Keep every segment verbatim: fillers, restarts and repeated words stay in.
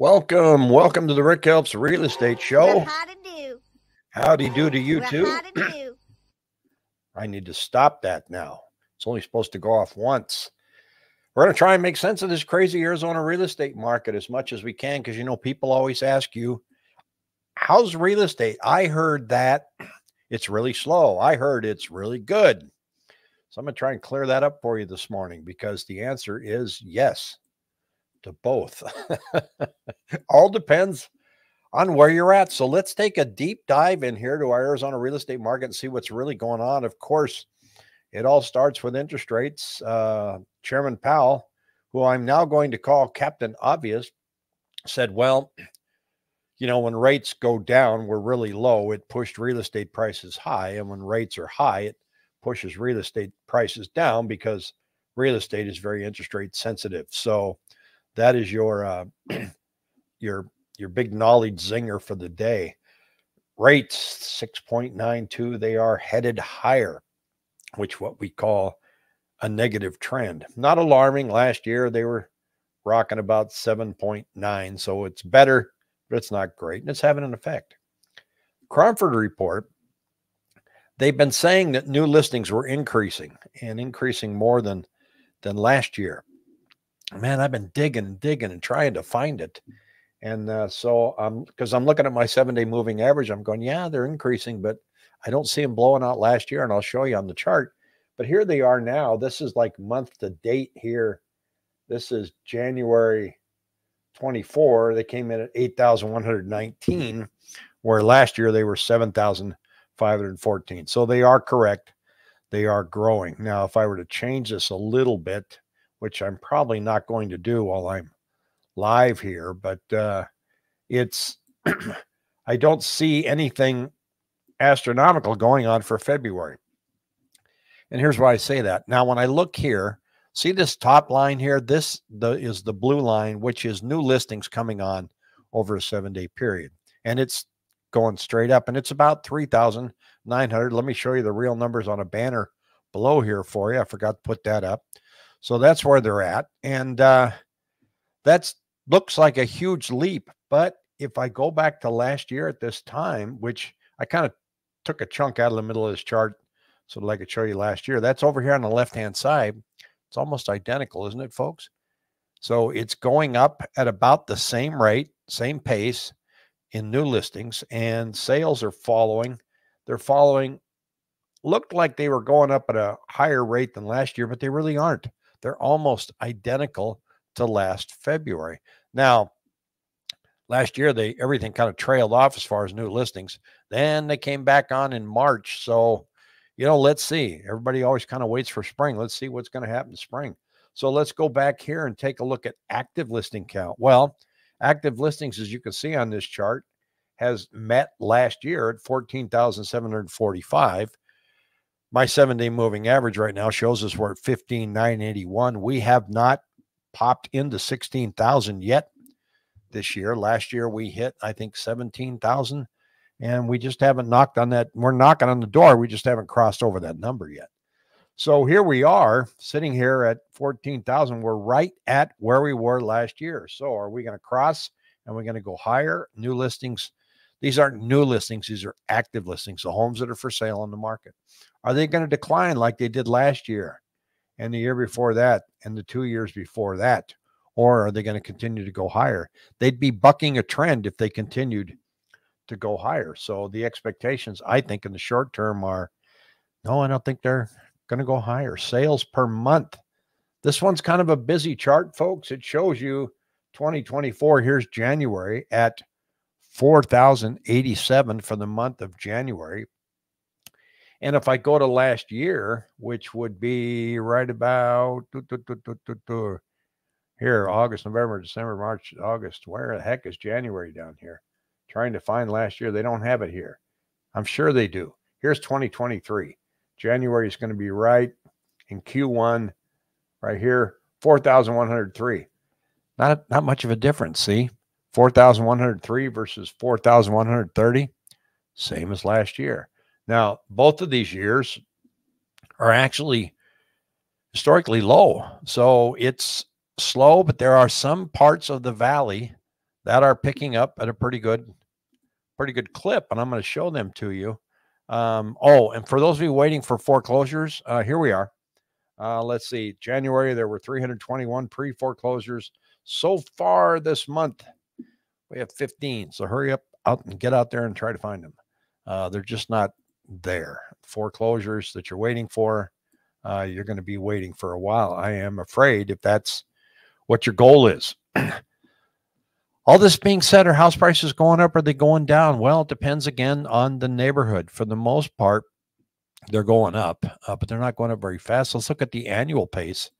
Welcome, welcome to the Rick Helps Real Estate Show. Howdy do. Howdy do to you too. Howdy do. I need to stop that now. It's only supposed to go off once. We're going to try and make sense of this crazy Arizona real estate market as much as we can, because, you know, people always ask you, how's real estate? I heard that it's really slow. I heard it's really good. So I'm going to try and clear that up for you this morning, because the answer is yes to both. All depends on where you're at. So let's take a deep dive in here to our Arizona real estate market and see what's really going on. Of course, it all starts with interest rates. Uh, Chairman Powell, who I'm now going to call Captain Obvious, said, well, you know, when rates go down, we're really low. It pushed real estate prices high. And when rates are high, it pushes real estate prices down, because real estate is very interest rate sensitive. So that is your, uh, your, your big knowledge zinger for the day. Rates six point nine two, they are headed higher, which what we call a negative trend. Not alarming. Last year, they were rocking about seven point nine. So it's better, but it's not great. And it's having an effect. Cromford report, they've been saying that new listings were increasing and increasing more than, than last year. Man, I've been digging and digging and trying to find it. And uh, so um, because I'm looking at my seven-day moving average, I'm going, yeah, they're increasing, but I don't see them blowing out last year, and I'll show you on the chart. But here they are now. This is like month to date here. This is January twenty-four. They came in at eight thousand one hundred nineteen, where last year they were seven thousand five hundred fourteen. So they are correct. They are growing. Now, if I were to change this a little bit, which I'm probably not going to do while I'm live here, but uh, it's I don't see anything astronomical going on for February. And here's why I say that. Now, when I look here, see this top line here, this the, is the blue line, which is new listings coming on over a seven-day period. And it's going straight up, and it's about three thousand nine hundred. Let me show you the real numbers on a banner below here for you. I forgot to put that up. So that's where they're at. And uh, that looks like a huge leap. But if I go back to last year at this time, which I kind of took a chunk out of the middle of this chart so that I could show you last year. That's over here on the left-hand side. It's almost identical, isn't it, folks? So it's going up at about the same rate, same pace in new listings, and sales are following. They're following. Looked like they were going up at a higher rate than last year, but they really aren't. They're almost identical to last February. Now, last year, they everything kind of trailed off as far as new listings. Then they came back on in March. So, you know, let's see. Everybody always kind of waits for spring. Let's see what's going to happen in spring. So let's go back here and take a look at active listing count. Well, active listings, as you can see on this chart, has met last year at fourteen thousand seven hundred forty-five. My seven-day moving average right now shows us we're at fifteen thousand nine hundred eighty-one. We have not popped into sixteen thousand yet this year. Last year we hit, I think, seventeen thousand, and we just haven't knocked on that. We're knocking on the door. We just haven't crossed over that number yet. So here we are sitting here at fourteen thousand. We're right at where we were last year. So are we going to cross, and we're going to go higher? New listings. These aren't new listings. These are active listings. The homes that are for sale on the market. Are they going to decline like they did last year and the year before that and the two years before that? Or are they going to continue to go higher? They'd be bucking a trend if they continued to go higher. So the expectations, I think, in the short term are, no, I don't think they're going to go higher. Sales per month. This one's kind of a busy chart, folks. It shows you twenty twenty-four. Here's January at four thousand eighty-seven for the month of January. And if I go to last year, which would be right about... here, August, November, December, March, August. Where the heck is January down here? Trying to find last year. They don't have it here. I'm sure they do. Here's twenty twenty-three. January is going to be right in Q one, right here, four thousand one hundred three. Not, not much of a difference, see? four thousand one hundred three versus four thousand one hundred thirty, same as last year. Now, both of these years are actually historically low. So it's slow, but there are some parts of the valley that are picking up at a pretty good, pretty good clip. And I'm going to show them to you. Um, oh, and for those of you waiting for foreclosures, uh, here we are. Uh, let's see, January, there were three hundred twenty-one pre-foreclosures. So far this month, we have fifteen. So hurry up out and get out there and try to find them. Uh, they're just not there. Foreclosures that you're waiting for, uh, you're going to be waiting for a while, I am afraid, if that's what your goal is. All this being said, are house prices going up? Or are they going down? Well, it depends again on the neighborhood. For the most part, they're going up, uh, but they're not going up very fast. Let's look at the annual pace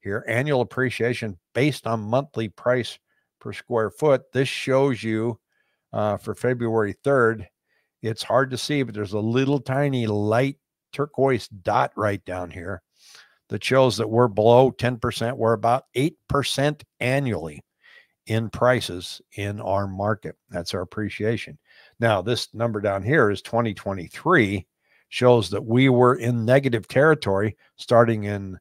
here. Annual appreciation based on monthly price per square foot. This shows you uh, for February third. It's hard to see, but there's a little tiny light turquoise dot right down here that shows that we're below ten percent. We're about eight percent annually in prices in our market. That's our appreciation. Now, this number down here is twenty twenty-three, shows that we were in negative territory starting in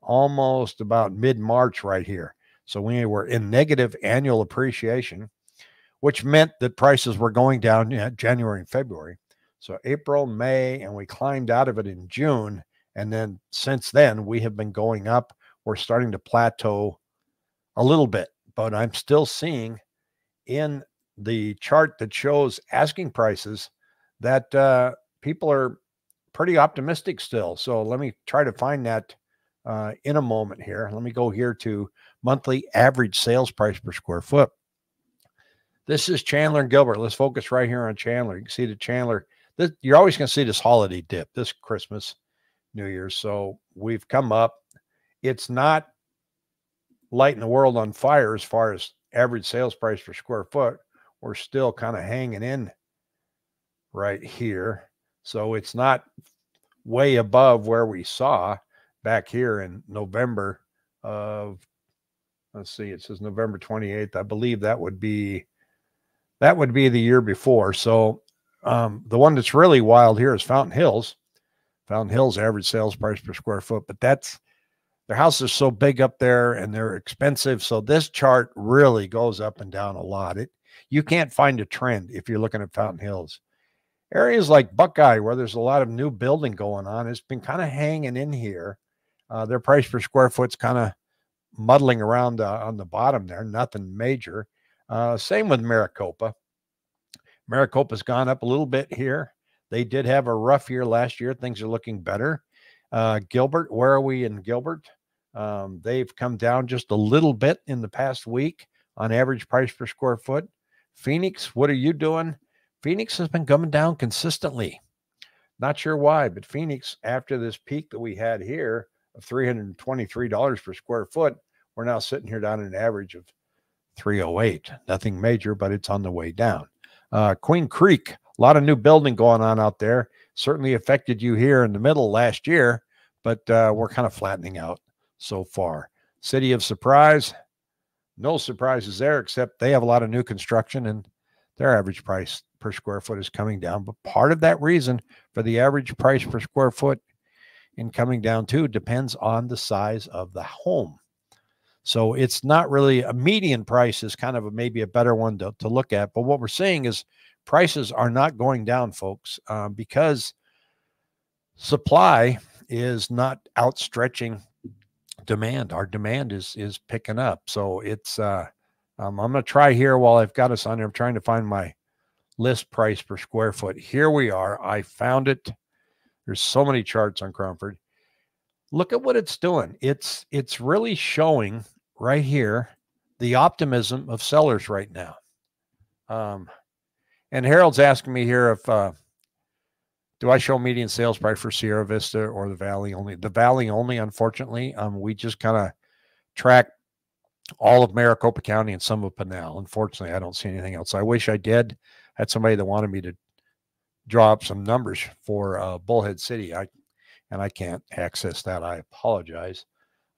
almost about mid-March right here. So we were in negative annual appreciation, which meant that prices were going down in January and February. So April, May, and we climbed out of it in June. And then since then, we have been going up. We're starting to plateau a little bit, but I'm still seeing in the chart that shows asking prices that uh, people are pretty optimistic still. So let me try to find that uh, in a moment here. Let me go here to monthly average sales price per square foot. This is Chandler and Gilbert. Let's focus right here on Chandler. You can see the Chandler. This, you're always going to see this holiday dip, this Christmas, New Year's. So we've come up. It's not lighting the world on fire as far as average sales price per square foot. We're still kind of hanging in right here. So it's not way above where we saw back here in November of, let's see, it says November twenty-eighth. I believe that would be, that would be the year before. So um, the one that's really wild here is Fountain Hills. Fountain Hills average sales price per square foot, but that's, their houses are so big up there and they're expensive. So this chart really goes up and down a lot. It, you can't find a trend if you're looking at Fountain Hills. Areas like Buckeye, where there's a lot of new building going on, it's been kind of hanging in here. Uh, their price per square foot's kind of muddling around uh, on the bottom there, nothing major. Uh, same with Maricopa. Maricopa's gone up a little bit here. They did have a rough year last year. Things are looking better. Uh, Gilbert, where are we in Gilbert? Um, they've come down just a little bit in the past week on average price per square foot. Phoenix, what are you doing? Phoenix has been coming down consistently. Not sure why, but Phoenix, after this peak that we had here of three hundred twenty-three dollars per square foot, we're now sitting here down at an average of three oh eight. Nothing major, but it's on the way down. Uh, Queen Creek, a lot of new building going on out there. Certainly affected you here in the middle last year, but uh, we're kind of flattening out so far. City of Surprise, no surprises there, except they have a lot of new construction and their average price per square foot is coming down. But part of that reason for the average price per square foot in coming down too depends on the size of the home. So it's not really a median price is kind of a, maybe a better one to, to look at. But what we're seeing is prices are not going down, folks, uh, because supply is not outstretching demand. Our demand is is picking up. So it's uh, um, I'm going to try here while I've got us on here. I'm trying to find my list price per square foot. Here we are. I found it. There's so many charts on Cromford. Look at what it's doing. It's it's really showing right here the optimism of sellers right now. Um, and Harold's asking me here if uh, do I show median sales price for Sierra Vista or the Valley only? The Valley only, unfortunately. Um, we just kind of track all of Maricopa County and some of Pinal. Unfortunately, I don't see anything else. I wish I did. I had somebody that wanted me to draw up some numbers for uh, Bullhead City. I And I can't access that. I apologize.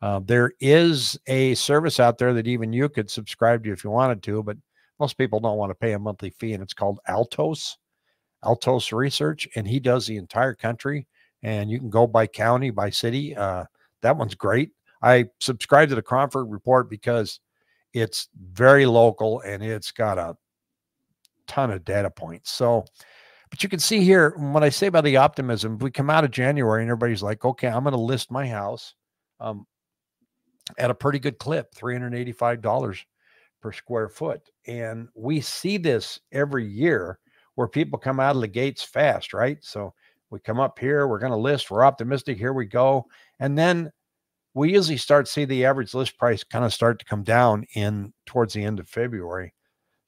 Uh, there is a service out there that even you could subscribe to if you wanted to, but most people don't want to pay a monthly fee, and it's called Altos, Altos Research, and he does the entire country, and you can go by county, by city. Uh, that one's great. I subscribed to the Cromford Report because It's very local, and it's got a ton of data points. So, but you can see here, when I say about the optimism, we come out of January and everybody's like, okay, I'm going to list my house um, at a pretty good clip, three hundred eighty-five dollars per square foot. And we see this every year where people come out of the gates fast, right? So we come up here, we're going to list, we're optimistic, here we go. And then we usually start to see the average list price kind of start to come down in towards the end of February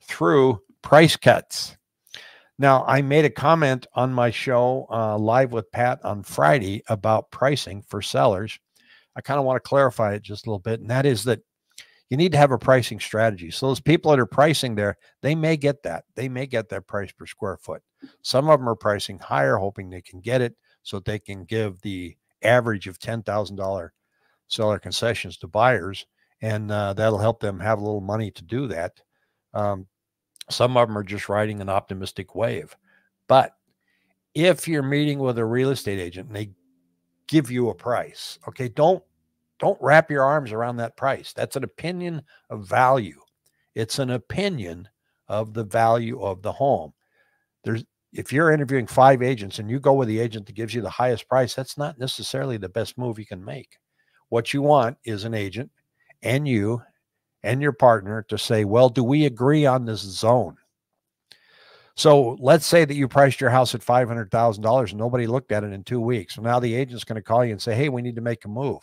through price cuts. Now, I made a comment on my show, uh, Live with Pat, on Friday about pricing for sellers. I kind of want to clarify it just a little bit, and that is that you need to have a pricing strategy. So those people that are pricing there, they may get that. They may get that price per square foot. Some of them are pricing higher, hoping they can get it so they can give the average of ten thousand dollar seller concessions to buyers, and uh, that'll help them have a little money to do that. Um, Some of them are just riding an optimistic wave. But if you're meeting with a real estate agent and they give you a price, okay, don't, don't wrap your arms around that price. That's an opinion of value. It's an opinion of the value of the home. There's, if you're interviewing five agents and you go with the agent that gives you the highest price, that's not necessarily the best move you can make. What you want is an agent and you and your partner to say, well, do we agree on this zone? So let's say that you priced your house at five hundred thousand dollars and nobody looked at it in two weeks. So now the agent's going to call you and say, hey, we need to make a move.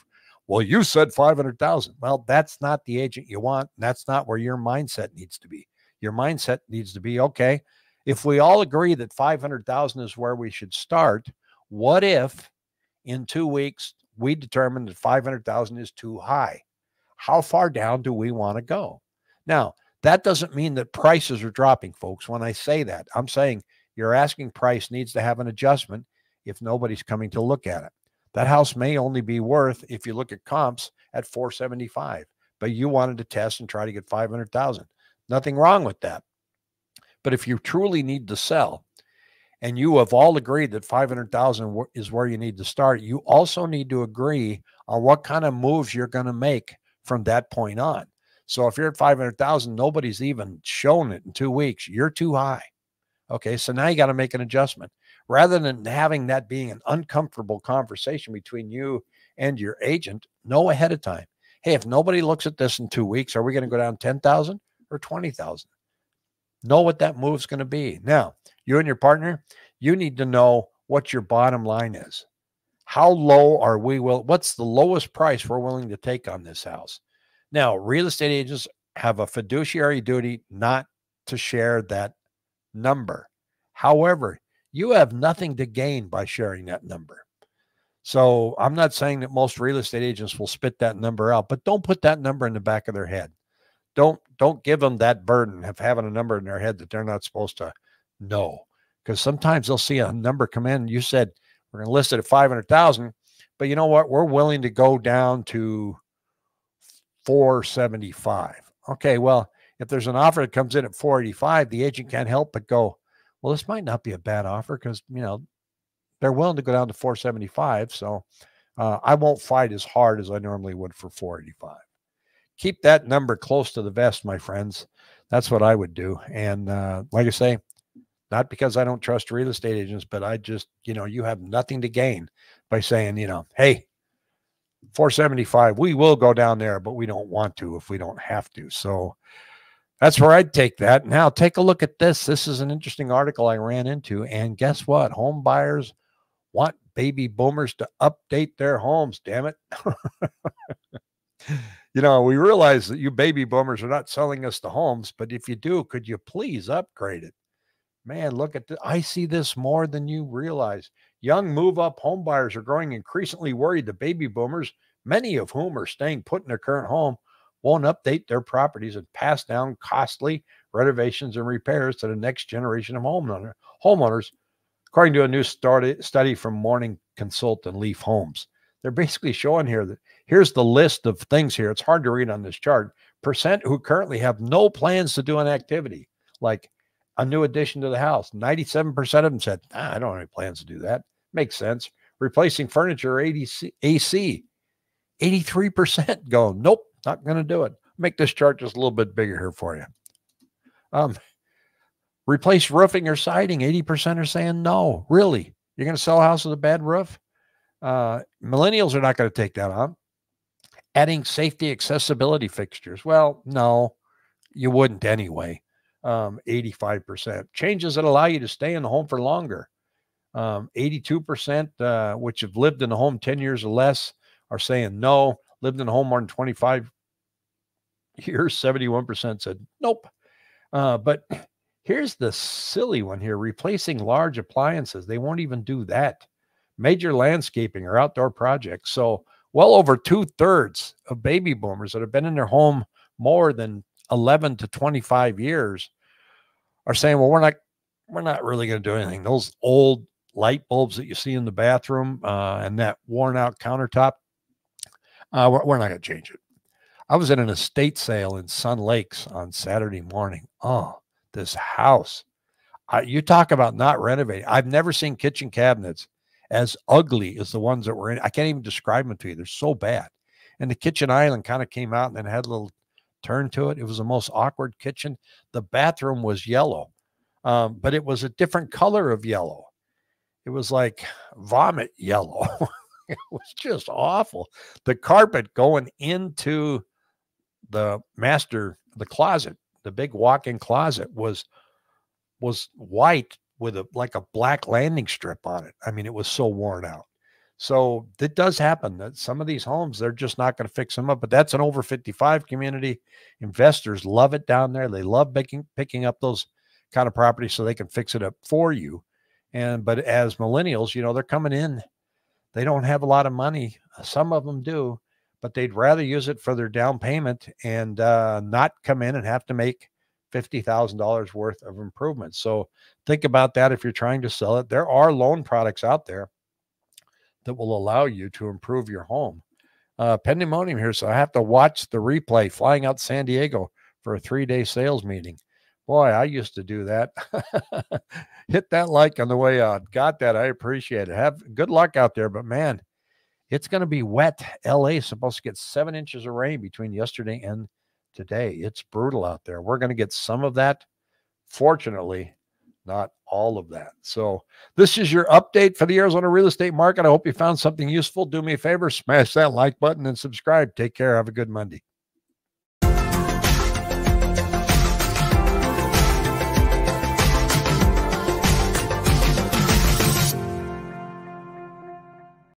Well, you said five hundred thousand. Well, that's not the agent you want. And that's not where your mindset needs to be. Your mindset needs to be, okay, if we all agree that five hundred thousand is where we should start, what if in two weeks we determine that five hundred thousand is too high? How far down do we want to go? Now, that doesn't mean that prices are dropping, folks. When I say that, I'm saying your asking price needs to have an adjustment if nobody's coming to look at it. That house may only be worth, if you look at comps, at four seventy-five, but you wanted to test and try to get five hundred thousand. Nothing wrong with that. But if you truly need to sell and you have all agreed that five hundred thousand is where you need to start, you also need to agree on what kind of moves you're going to make from that point on. So if you're at five hundred thousand, nobody's even shown it in two weeks, you're too high. Okay. So now you got to make an adjustment rather than having that being an uncomfortable conversation between you and your agent. Know ahead of time. Hey, if nobody looks at this in two weeks, are we going to go down ten thousand or twenty thousand? Know what that move's going to be. Now you and your partner, you need to know what your bottom line is. How low are we will, what's the lowest price we're willing to take on this house? Now, real estate agents have a fiduciary duty not to share that number. However, you have nothing to gain by sharing that number. So I'm not saying that most real estate agents will spit that number out, but don't put that number in the back of their head. Don't, don't give them that burden of having a number in their head that they're not supposed to know. Because sometimes they'll see a number come in. You said, we're going to list it at five hundred thousand, but you know what? We're willing to go down to four seventy-five. Okay. Well, if there's an offer that comes in at four eighty-five, the agent can't help but go, well, this might not be a bad offer because, you know, they're willing to go down to four seventy-five. So uh, I won't fight as hard as I normally would for four eighty-five. Keep that number close to the vest, my friends. That's what I would do. And uh, like I say, not because I don't trust real estate agents, but I just, you know, you have nothing to gain by saying, you know, hey, four seventy-five, we will go down there, but we don't want to if we don't have to. So that's where I'd take that. Now take a look at this. This is an interesting article I ran into. And guess what? Home buyers want baby boomers to update their homes. Damn it. You know, we realize that you baby boomers are not selling us the homes, but if you do, could you please upgrade it? Man, look at this. I see this more than you realize. Young move-up home buyers are growing increasingly worried the baby boomers, many of whom are staying put in their current home, won't update their properties and pass down costly renovations and repairs to the next generation of homeowner, homeowners, according to a new study from Morning Consultant Leaf Homes. They're basically showing here that here's the list of things here. It's hard to read on this chart. Percent who currently have no plans to do an activity like a new addition to the house. ninety-seven percent of them said, nah, I don't have any plans to do that. Makes sense. Replacing furniture, A C, eighty-three percent go, nope, not going to do it. make this chart just a little bit bigger here for you. Um, replace roofing or siding. eighty percent are saying no. Really? You're going to sell a house with a bad roof? Uh, millennials are not going to take that on. Adding safety accessibility fixtures. Well, no, you wouldn't anyway. Um, eighty-five percent. Changes that allow you to stay in the home for longer. Um, eighty-two percent, uh, which have lived in the home ten years or less, are saying no. Lived in the home more than twenty-five years, seventy-one percent said nope. Uh, but here's the silly one here, replacing large appliances. They won't even do that. Major landscaping or outdoor projects. So well over two-thirds of baby boomers that have been in their home more than eleven to twenty-five years are saying, well, we're not, we're not really going to do anything. Those old light bulbs that you see in the bathroom uh, and that worn-out countertop, uh, we're, we're not going to change it. I was at an estate sale in Sun Lakes on Saturday morning. Oh, this house. I, you talk about not renovating. I've never seen kitchen cabinets as ugly as the ones that were in. I can't even describe them to you. They're so bad. And the kitchen island kind of came out and then had a little turn to it. It was the most awkward kitchen. The bathroom was yellow, um, but it was a different color of yellow. It was like vomit yellow. It was just awful. The carpet going into the master, the closet, the big walk-in closet was, was white with a, like a black landing strip on it. I mean, it was so worn out. So it does happen that some of these homes, they're just not going to fix them up, but that's an over fifty-five community. Investors love it down there. They love picking, picking up those kind of properties so they can fix it up for you. And, but as millennials, you know, they're coming in, they don't have a lot of money. Some of them do, but they'd rather use it for their down payment and uh, not come in and have to make fifty thousand dollars worth of improvements. So think about that if you're trying to sell it. There are loan products out there that will allow you to improve your home. Uh, pandemonium here, so I have to watch the replay, flying out to San Diego for a three-day sales meeting. Boy, I used to do that. Hit that like on the way out. Got that. I appreciate it. Have good luck out there, but man, it's going to be wet. L A is supposed to get seven inches of rain between yesterday and today. It's brutal out there. We're going to get some of that. Fortunately, not all of that. So this is your update for the Arizona real estate market. I hope you found something useful. Do me a favor, smash that like button and subscribe. Take care. Have a good Monday.